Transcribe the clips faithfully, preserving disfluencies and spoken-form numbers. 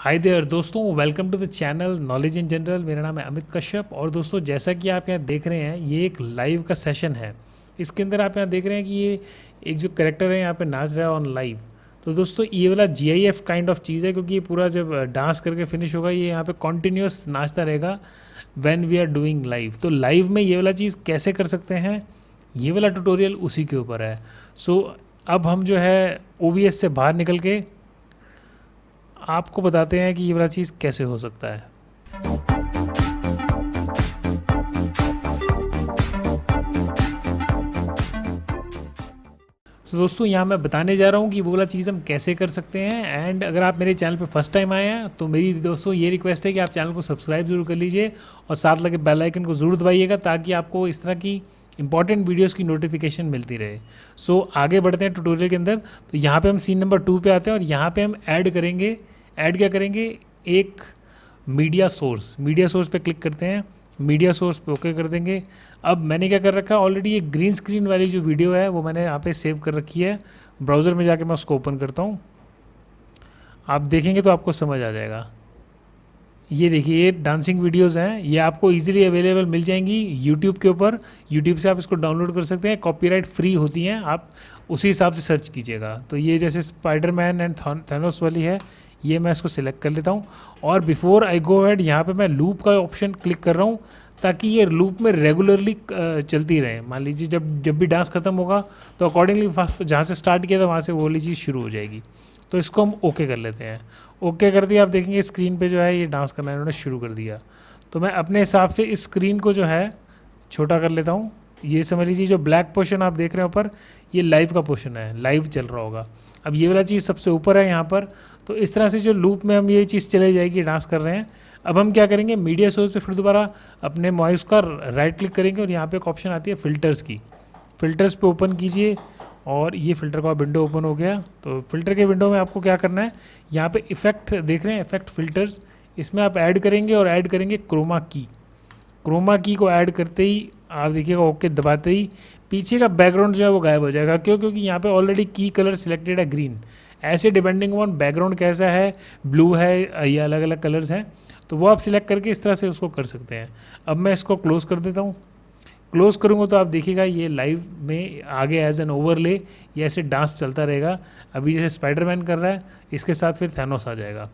हाय there दोस्तों, welcome to the channel knowledge in general. मेरा नाम है अमित कश्यप। और दोस्तों, जैसा कि आप यहाँ देख रहे हैं, ये एक लाइव का सेशन है। इसके अंदर आप यहाँ देख रहे हैं कि ये एक जो कैरेक्टर है यहाँ पे नाच रहा है ऑन लाइव। तो दोस्तों, ये वाला G I F kind of चीज़ है, क्योंकि ये पूरा जब डांस करके फिनिश होगा ये यहाँ पर कॉन्टीन्यूस नाचता रहेगा when we are doing live. तो लाइव में ये वाला चीज़ कैसे कर सकते हैं, ये वाला ट्यूटोरियल उसी के ऊपर है। सो so, अब हम जो है ओ बी एस से बाहर निकल के आपको बताते हैं कि ये वाला चीज़ कैसे हो सकता है। तो so, दोस्तों, यहाँ मैं बताने जा रहा हूँ कि वो वाला चीज़ हम कैसे कर सकते हैं। एंड अगर आप मेरे चैनल पे फर्स्ट टाइम आए हैं तो मेरी दोस्तों ये रिक्वेस्ट है कि आप चैनल को सब्सक्राइब जरूर कर लीजिए और साथ लगे बेल आइकन को ज़रूर दबाइएगा, ताकि आपको इस तरह की इंपॉर्टेंट वीडियोस की नोटिफिकेशन मिलती रहे। सो so, आगे बढ़ते हैं ट्यूटोरियल के अंदर। तो यहाँ पे हम सीन नंबर टू पे आते हैं और यहाँ पे हम ऐड करेंगे ऐड क्या करेंगे एक मीडिया सोर्स। मीडिया सोर्स पे क्लिक करते हैं, मीडिया सोर्स पे ओके कर देंगे। अब मैंने क्या कर रखा है, ऑलरेडी ये ग्रीन स्क्रीन वाली जो वीडियो है वो मैंने यहाँ पर सेव कर रखी है। ब्राउज़र में जाके मैं उसको ओपन करता हूँ, आप देखेंगे तो आपको समझ आ जाएगा। ये देखिए, ये डांसिंग वीडियोस हैं, ये आपको इजीली अवेलेबल मिल जाएंगी यूट्यूब के ऊपर। यूट्यूब से आप इसको डाउनलोड कर सकते हैं, कॉपीराइट फ्री होती हैं, आप उसी हिसाब से सर्च कीजिएगा। तो ये जैसे स्पाइडरमैन एंड थानोस वाली है, ये मैं इसको सिलेक्ट कर लेता हूँ। और बिफोर आई गो हेड यहाँ पे मैं लूप का ऑप्शन क्लिक कर रहा हूँ, ताकि ये लूप में रेगुलरली चलती रहे। मान लीजिए जब जब भी डांस खत्म होगा तो अकॉर्डिंगली फर्स्ट जहाँ से स्टार्ट किया था वहाँ से वो वाली चीज़ शुरू हो जाएगी। तो इसको हम ओके कर लेते हैं। ओके कर दिया, आप देखेंगे स्क्रीन पे जो है ये डांस करना इन्होंने शुरू कर दिया। तो मैं अपने हिसाब से इस स्क्रीन को जो है छोटा कर लेता हूँ। ये समझ लीजिए जो ब्लैक पोर्शन आप देख रहे हो ऊपर, ये लाइव का पोर्शन है, लाइव चल रहा होगा। अब ये वाला चीज़ सबसे ऊपर है यहाँ पर। तो इस तरह से जो लूप में हम ये चीज़ चले जाएगी, डांस कर रहे हैं। अब हम क्या करेंगे, मीडिया सोर्स पे फिर दोबारा अपने माउस का राइट क्लिक करेंगे और यहाँ पर एक ऑप्शन आती है फ़िल्टर्स की। फ़िल्टर्स पे ओपन कीजिए और ये फ़िल्टर का विंडो ओपन हो गया। तो फ़िल्टर के विंडो में आपको क्या करना है, यहाँ पे इफ़ेक्ट देख रहे हैं, इफ़ेक्ट फ़िल्टर्स, इसमें आप ऐड करेंगे और ऐड करेंगे क्रोमा की। क्रोमा की को ऐड करते ही आप देखिएगा, ओके दबाते ही पीछे का बैकग्राउंड जो है वो गायब हो जाएगा। क्यों? क्योंकि यहाँ पे ऑलरेडी की कलर सिलेक्टेड है ग्रीन। ऐसे डिपेंडिंग ऑन बैकग्राउंड कैसा है, ब्लू है या अलग अलग कलर्स हैं, तो वो आप सिलेक्ट करके इस तरह से उसको कर सकते हैं। अब मैं इसको क्लोज़ कर देता हूँ। क्लोज करूँगा तो आप देखिएगा ये लाइव में आगे एज एन ओवरले ये ऐसे डांस चलता रहेगा। अभी जैसे स्पाइडरमैन कर रहा है, इसके साथ फिर थैनोस आ जाएगा।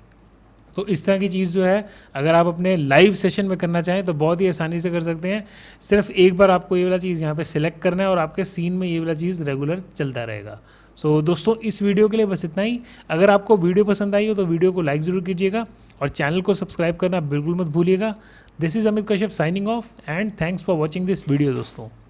तो इस तरह की चीज़ जो है अगर आप अपने लाइव सेशन में करना चाहें तो बहुत ही आसानी से कर सकते हैं। सिर्फ एक बार आपको ये वाला चीज़ यहाँ पे सिलेक्ट करना है और आपके सीन में ये वाला चीज़ रेगुलर चलता रहेगा। सो so, दोस्तों, इस वीडियो के लिए बस इतना ही। अगर आपको वीडियो पसंद आई हो तो वीडियो को लाइक ज़रूर कीजिएगा और चैनल को सब्सक्राइब करना बिल्कुल मत भूलिएगा। This is Amit Kashyap signing off and thanks for watching this video दोस्तों।